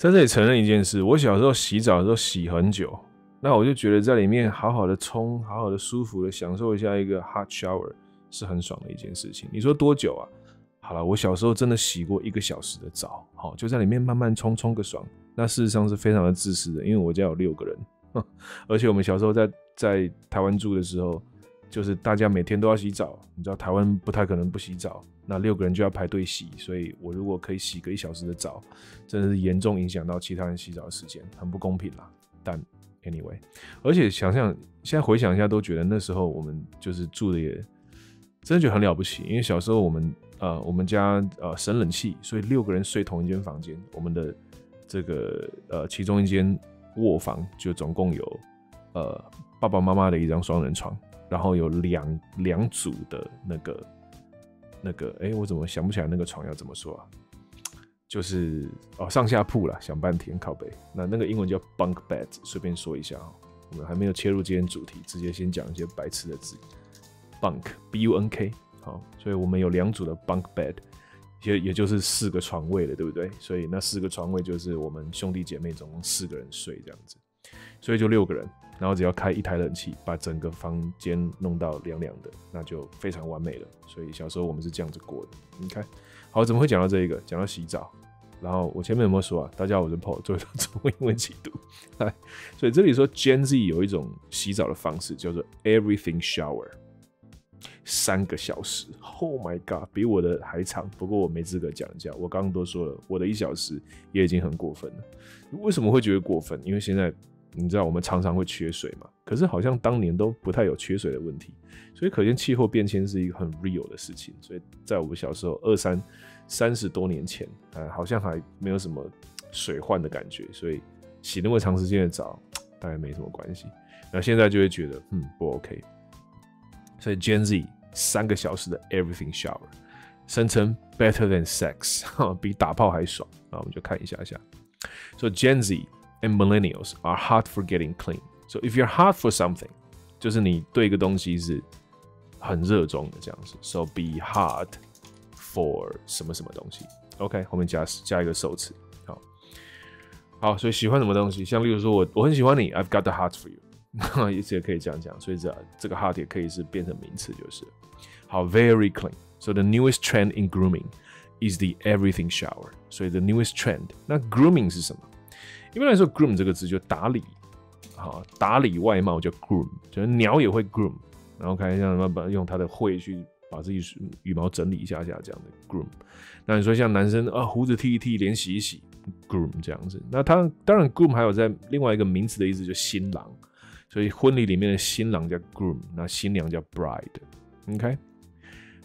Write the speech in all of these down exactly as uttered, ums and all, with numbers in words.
在这里承认一件事，我小时候洗澡的时候洗很久，那我就觉得在里面好好的冲，好好的舒服的享受一下一个 hot shower 是很爽的一件事情。你说多久啊？好了，我小时候真的洗过一个小时的澡，好，就在里面慢慢冲，冲个爽。那事实上是非常的自私的，因为我家有六个人，而且我们小时候在在台湾住的时候，就是大家每天都要洗澡，你知道台湾不太可能不洗澡，那六个人就要排队洗，所以我如果可以洗个一小时的澡，真的是严重影响到其他人洗澡的时间，很不公平啦。但 anyway， 而且想想现在回想一下，都觉得那时候我们就是住的也真的觉得很了不起，因为小时候我们呃我们家呃省冷气，所以六个人睡同一间房间，我们的这个呃其中一间卧房就总共有呃爸爸妈妈的一张双人床。然后有两两组的那个那个，哎，我怎么想不起来那个床要怎么说啊？就是哦，上下铺啦，想半天靠北。那那个英文叫 bunk bed， 随便说一下哦。我们还没有切入今天主题，直接先讲一些白痴的字。bunk b u n k， 好，所以我们有两组的 bunk bed， 也也就是四个床位了，对不对？所以那四个床位就是我们兄弟姐妹总共四个人睡这样子，所以就六个人。然后只要开一台冷气，把整个房间弄到凉凉的，那就非常完美了。所以小时候我们是这样子过的。你看，好，怎么会讲到这一个？讲到洗澡。然后我前面有没有说啊？大家好，我是 Paul， 做一中英文解读。来，所以这里说 Gen Z 有一种洗澡的方式，叫做 everything shower， 三个小时。Oh my god， 比我的还长。不过我没资格讲一下，我刚刚都说了，我的一小时也已经很过分了。为什么会觉得过分？因为现在。你知道我们常常会缺水嘛？可是好像当年都不太有缺水的问题，所以可见气候变迁是一个很 real 的事情。所以在我们小时候二三三十多年前，呃，好像还没有什么水患的感觉，所以洗那么长时间的澡，大概没什么关系。那现在就会觉得，嗯，不 OK。所以 Gen Z 三个小时的 everything shower， 声称 better than sex， 比打炮还爽。那我们就看一下下，所以 Gen Z。And millennials are hot for getting clean. So if you're hot for something, 就是你对一个东西是很热衷的这样子。So be hot for 什么什么东西。OK， 后面加加一个受词。好，好，所以喜欢什么东西，像例如说我我很喜欢你 ，I've got the hot for you， 意思也可以这样讲。所以这这个 hot 也可以是变成名词，就是好 very clean. So the newest trend in grooming is the everything shower. 所以 the newest trend， 那 grooming 是什么？一般来说 groom 这个字就打理，好，打理外貌叫 groom， 就是鸟也会 groom， 然后看一下把用它的喙去把自己羽毛整理一下下这样的 groom。那你说像男生啊，胡子剃一剃，脸洗一洗 groom 这样子。那他当然 groom 还有在另外一个名词的意思就是新郎，所以婚礼里面的新郎叫 groom， 那新娘叫 bride。OK，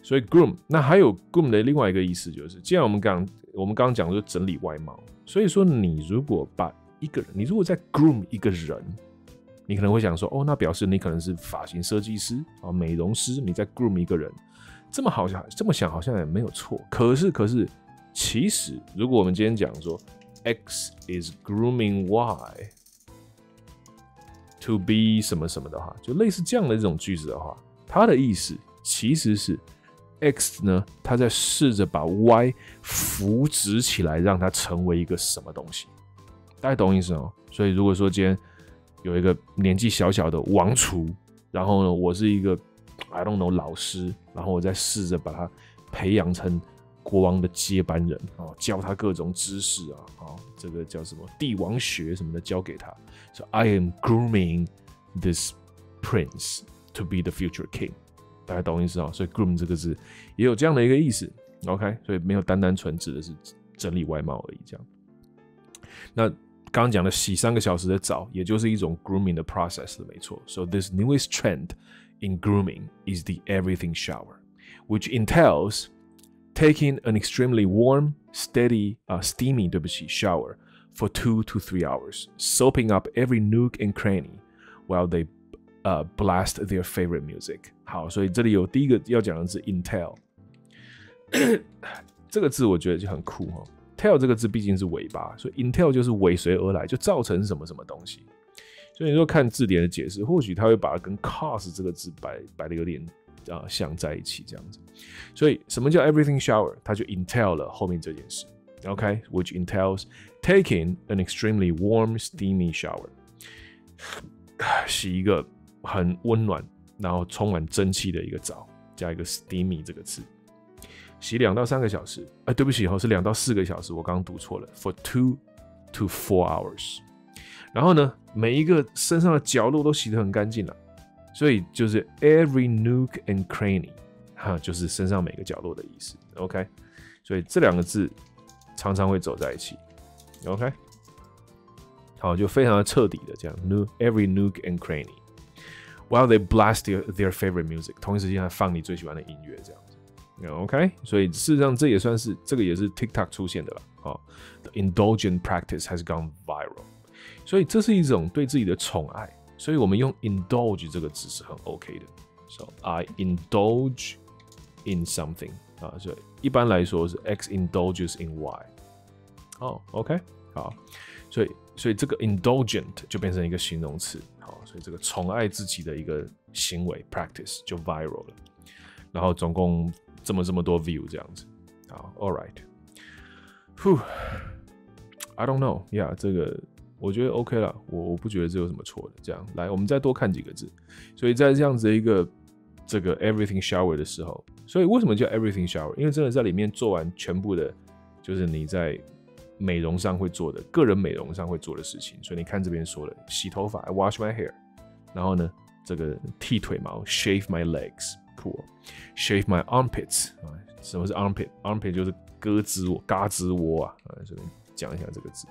所以 groom 那还有 groom 的另外一个意思就是，既然我们刚我们刚刚讲说整理外貌。所以说，你如果把一个人，你如果在 groom 一个人，你可能会想说，哦，那表示你可能是发型设计师啊，美容师，你在 groom 一个人，这么好像这么想好像也没有错。可是，可是，其实如果我们今天讲说 ，X is grooming Y to be 什么什么的话，就类似这样的一种句子的话，它的意思其实是。X 呢，他在试着把 Y 扶植起来，让它成为一个什么东西，大家懂意思哦。所以如果说今天有一个年纪小小的王厨，然后呢，我是一个 I don't know 老师，然后我在试着把他培养成国王的接班人啊、哦，教他各种知识啊，哦，这个叫什么帝王学什么的教给他。So I am grooming this prince to be the future king。大家懂意思哦，所以 groom 这个字也有这样的一个意思 ，OK， 所以没有单单纯指的是整理外貌而已。这样，那刚刚讲的洗三个小时的澡，也就是一种 grooming 的 process 没错。So this newest trend in grooming is the everything shower, which entails taking an extremely warm, steady, uh, steamy 对不起 shower for two to three hours, soaping up every nook and cranny while they呃、uh, blast their favorite music。好，所以这里有第一个要讲的是 entail 这个字我觉得就很酷哦。tail 这个字毕竟是尾巴，所以 entail 就是尾随而来，就造成什么什么东西。所以你说看字典的解释，或许它会把它跟 cause 这个字摆摆的有点啊、呃、像在一起这样子。所以什么叫 everything shower？ 它就 entail 了后面这件事。okay, which entails taking an extremely warm, steamy shower. 洗一个很温暖，然后充满蒸汽的一个澡，加一个 steamy 这个字。洗两到三个小时，哎，对不起，是两到四个小时，我刚刚读错了。For two to four hours. 然后呢，每一个身上的角落都洗得很干净了，所以就是 every nook and cranny， 哈，就是身上每个角落的意思。OK， 所以这两个字常常会走在一起。OK， 好，就非常的彻底的这样 ，every nook and cranny。While they blast their their favorite music， 同一时间还放你最喜欢的音乐，这样子。OK， 所以事实上这也算是这个也是 TikTok 出现的了。哦 ，The indulgent practice has gone viral。 所以这是一种对自己的宠爱，所以我们用 indulge 这个词是很 OK 的。So I indulge in something 啊，所以一般来说是 X indulges in Y。哦 ，OK， 好，所以所以这个 indulgent 就变成一个形容词，好，所以这个宠爱自己的一个行为 practice 就 viral 了。然后总共这么这么多 view 这样子，好 ，All right， I don't know，yeah 这个。 我觉得 OK 了，我我不觉得这有什么错的。这样，来，我们再多看几个字。所以在这样子一个这个 everything shower 的时候，所以为什么叫 everything shower？ 因为真的在里面做完全部的，就是你在美容上会做的，个人美容上会做的事情。所以你看这边说了，洗头发 ，I wash my hair， 然后呢，这个剃腿毛 ，shave my legs， shave my armpits， 什么是 armpit？armpit 就是胳肢窝、胳肢窝啊，啊，这边。 讲一下这个字，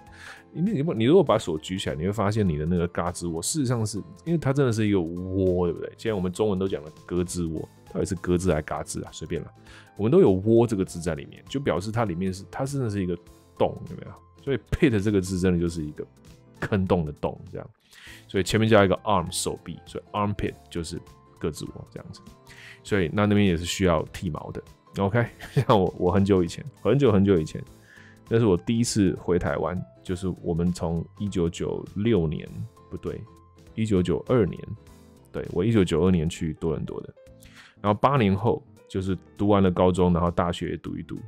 因为你你如果把手举起来，你会发现你的那个胳肢窝，事实上是因为它真的是一个窝，对不对？现在我们中文都讲了胳肢窝，到底是胳肢还是嘎肢啊？随便啦，我们都有窝这个字在里面，就表示它里面是它真的是一个洞，有没有？所以 pit 这个字真的就是一个坑洞的洞这样，所以前面加一个 arm 手臂，所以 armpit 就是胳肢窝这样子，所以那那边也是需要剃毛的。OK， 像我我很久以前，很久很久以前。 那是我第一次回台湾，就是我们从一九九六年不对，一九九二年，对我一九九二年去多伦多的，然后八年后就是读完了高中，然后大学也读一读，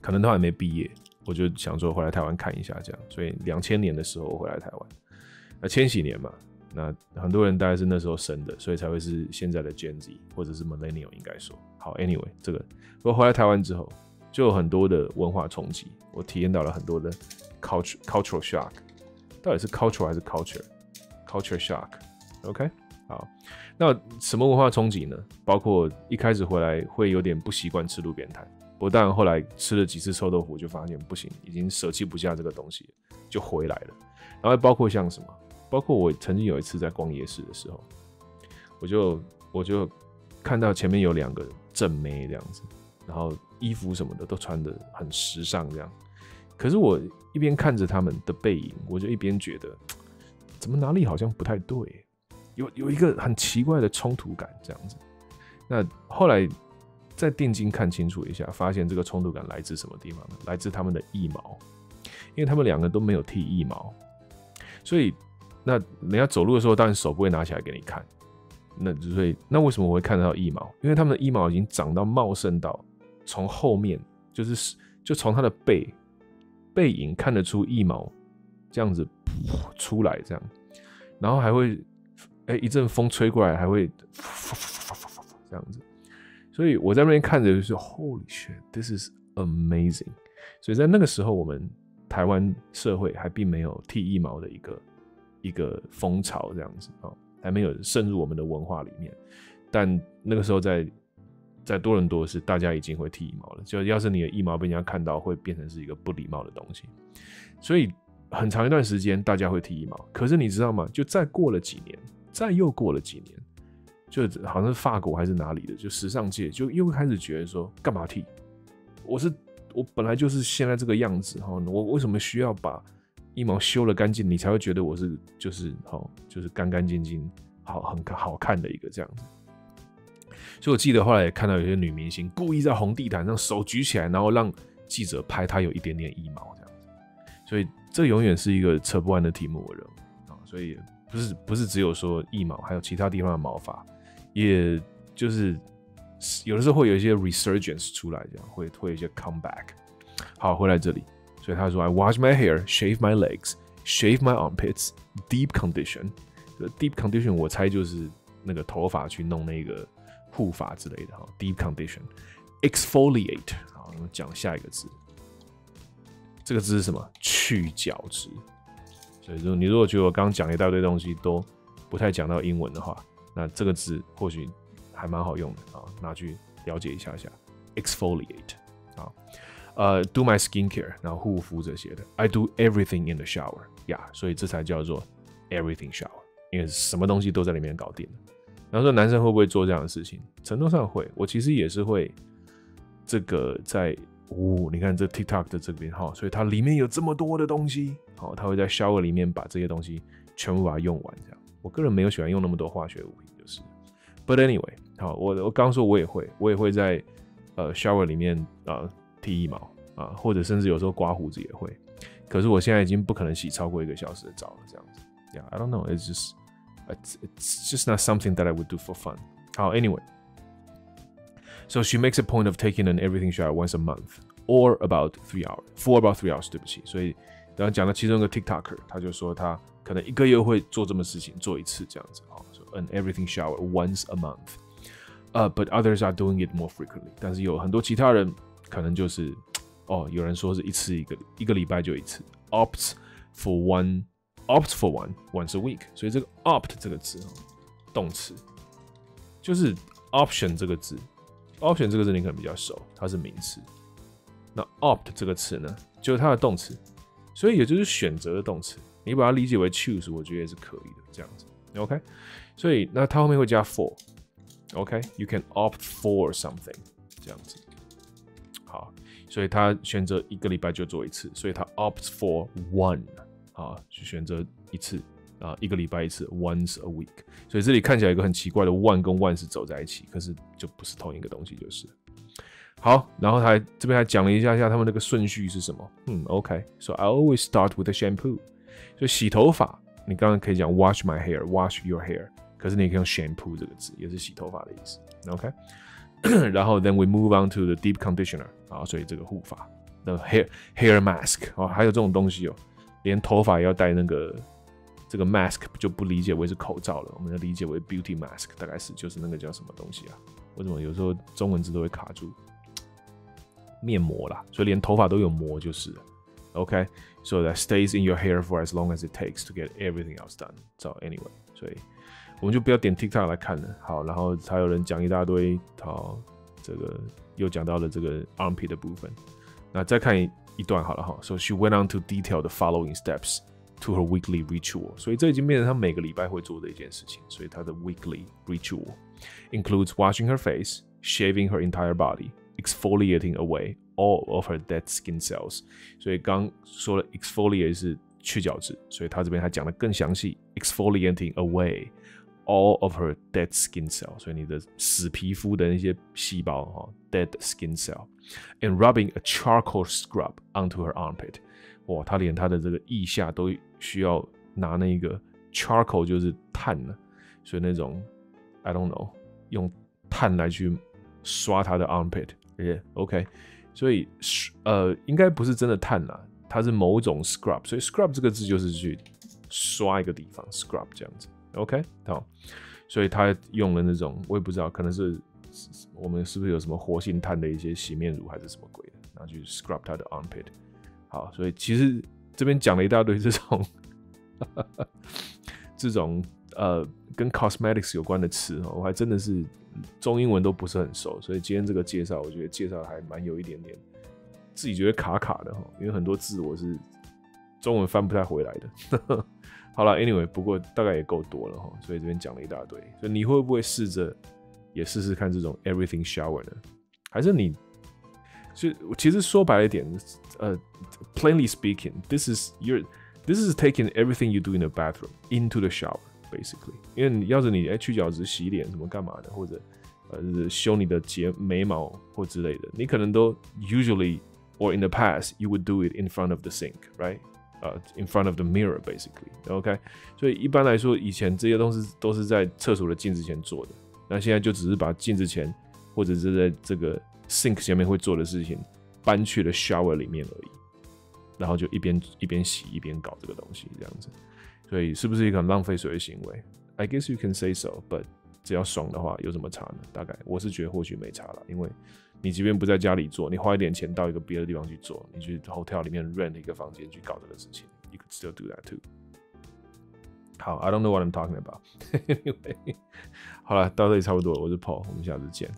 可能都还没毕业，我就想说回来台湾看一下这样，所以两千年的时候我回来台湾，那千禧年嘛，那很多人大概是那时候生的，所以才会是现在的 Gen Z 或者是 Millennial 应该说，好 ，Anyway 这个我回来台湾之后。 就有很多的文化冲击，我体验到了很多的 culture cultural shock， 到底是 cultural 还是 culture culture shock？OK， 好，那什么文化冲击呢？包括一开始回来会有点不习惯吃路边摊，不但后来吃了几次臭豆腐就发现不行，已经舍弃不下这个东西了，就回来了。然后包括像什么？包括我曾经有一次在逛夜市的时候，我就我就看到前面有两个正妹这样子，然后。 衣服什么的都穿得很时尚，这样。可是我一边看着他们的背影，我就一边觉得，怎么哪里好像不太对，有有一个很奇怪的冲突感，这样子。那后来再定睛看清楚一下，发现这个冲突感来自什么地方呢？来自他们的腋毛，因为他们两个都没有剃腋毛，所以那人家走路的时候，当然手不会拿起来给你看。那所以那为什么我会看到腋毛？因为他们的腋毛已经长到茂盛到。 从后面就是就从他的背背影看得出腋毛这样子出来，这样，然后还会哎、欸、一阵风吹过来，还会这样子，所以我在那边看着就是 Holy shit, this is amazing。所以在那个时候，我们台湾社会还并没有剃腋毛的一个一个风潮，这样子啊，还没有渗入我们的文化里面。但那个时候在。 在多伦多是大家已经会剃腋毛了，就要是你的腋毛被人家看到，会变成是一个不礼貌的东西。所以很长一段时间大家会剃腋毛，可是你知道吗？就再过了几年，再又过了几年，就好像是法国还是哪里的，就时尚界就又开始觉得说，干嘛剃？我是我本来就是现在这个样子哈，我为什么需要把腋毛修了干净，你才会觉得我是就是好就是干干净净好很好看的一个这样子。 所以我记得后来也看到有些女明星故意在红地毯上手举起来，然后让记者拍她有一点点腋毛这样子。所以这永远是一个扯不完的题目，我认为啊。所以不是不是只有说腋毛，还有其他地方的毛发，也就是有的时候会有一些 resurgence 出来，这样会会有一些 comeback。好，回来这里，所以他说 I wash my hair, shave my legs, shave my armpits, deep condition. Deep condition 我猜就是那个头发去弄那个护发之类的哈。Deep condition, exfoliate. 好，我们讲下一个字，这个字是什么？去角质。所以说，你如果觉得我刚刚讲一大堆东西都不太讲到英文的话，那这个字或许还蛮好用的啊，拿去了解一下下。Exfoliate 啊，呃 ，do my skincare， 然后护肤这些的。I do everything in the shower， 呀、yeah, 所以这才叫做 everything shower， 因为什么东西都在里面搞定了。然后说男生会不会做这样的事情？程度上会，我其实也是会。这个在哦，你看这 TikTok 的这边哈、哦，所以它里面有这么多的东西，好、哦，它会在 shower 里面把这些东西全部把它用完，这样。我个人没有喜欢用那么多化学物品，就是。But anyway， 好，我我刚说我也会，我也会在呃 shower 里面啊、呃、剃一毛啊、呃，或者甚至有时候刮胡子也会。可是我现在已经不可能洗超过一个小时的澡了，这样子。Yeah, I don't know. It's just it's it's just not something that I would do for fun. 好 ，anyway. So she makes a point of taking an everything shower once a month, or about three hours, for about three hours. 对不起，所以刚刚讲到其中一个 TikToker， 他就说他可能一个月会做这么事情，做一次这样子啊，说 an everything shower once a month. Uh, but others are doing it more frequently. 但是有很多其他人可能就是哦，有人说是一次一个一个礼拜就一次 ，opts for one, opts for one once a week. 所以这个 opt 这个字啊，动词就是 option 这个字。option 这个字你可能比较熟，它是名词。那 opt 这个词呢，就是它的动词，所以也就是选择的动词。你把它理解为 choose， 我觉得也是可以的，这样子。OK， 所以那它后面会加 for。OK，you can opt for something， 这样子。好，所以他选择一个礼拜就做一次，所以他 opts for one， 啊，去选择一次啊，一个礼拜一次 ，once a week。所以这里看起来有一个很奇怪的 one 跟 one 是走在一起，可是就不是同一个东西，就是。好，然后还这边还讲了一下下他们那个顺序是什么。嗯 ，OK， so I always start with a shampoo。所以洗头发，你刚刚可以讲 wash my hair, wash your hair， 可是你可以用 shampoo 这个字，也是洗头发的意思。OK， 然后 then we move on to the deep conditioner， 啊，所以这个护发的 hair hair mask 啊，还有这种东西哦，连头发也要戴那个。这个 mask 就不理解为是口罩了，我们要理解为 beauty mask， 大概是就是那个叫什么东西啊？为什么有时候中文字都会卡住？面膜啦，所以连头发都有膜就是了。OK， so that stays in your hair for as long as it takes to get everything else done. So anyway， 所以我们就不要点 TikTok 来看了。好，然后还有人讲一大堆，好，这个又讲到了这个 armpit 的部分。那再看 一, 一段好了哈。So she went on to detail the following steps to her weekly ritual. 所以这已经变成她每个礼拜会做的一件事情。所以她的 weekly ritual includes washing her face, shaving her entire body, exfoliating away all of her dead skin cells. 所以刚说了 exfoliate 是去角质，所以她这边还讲得更详细 ，exfoliating away all of her dead skin cells. 所以你的死皮肤的那些细胞哈 ，dead skin cell, and rubbing a charcoal scrub onto her armpit. 哇，她连她的这个腋下都需要拿那个 charcoal 就是碳了，所以那种 I don't know 用碳来去刷它的 armpit， yeah, OK， 所以呃应该不是真的碳啦，它是某种 scrub， 所以 scrub 这个字就是去刷一个地方 scrub 这样子 ，OK， 好，所以它用了那种我也不知道，可能是我们是不是有什么活性炭的一些洗面乳还是什么鬼的，然后去 scrub 它的 armpit， 好，所以其实。这边讲了一大堆这种呵呵这种呃跟 cosmetics 有关的词哦，我还真的是中英文都不是很熟，所以今天这个介绍，我觉得介绍还蛮有一点点自己觉得卡卡的哈，因为很多字我是中文翻不太回来的。呵呵好了 ，anyway， 不过大概也够多了哈，所以这边讲了一大堆，所以你会不会试着也试试看这种 everything shower 呢？还是你？就其实说白了一点，呃 ，plainly speaking, this is your, this is taking everything you do in the bathroom into the shower, basically. 因为你要是你哎去角质、洗脸什么干嘛的，或者呃修你的睫眉毛或之类的，你可能都 usually or in the past you would do it in front of the sink, right? 呃 in front of the mirror, basically. OK， 所以一般来说，以前这些东西都是在厕所的镜子前做的，那现在就只是把镜子前或者是在这个。Sink 前面会做的事情，搬去了 shower 里面而已，然后就一边一边洗一边搞这个东西这样子，所以是不是一个很浪费水的行为 ？I guess you can say so, but 只要爽的话有什么差呢？大概我是觉得或许没差了，因为你即便不在家里做，你花一点钱到一个别的地方去做，你去 hotel 里面 rent 一个房间去搞这个事情 ，you could still do that too. 好 ，I don't know what I'm talking about. Anyway, 好了，到这里差不多了，我是 Paul， 我们下次见。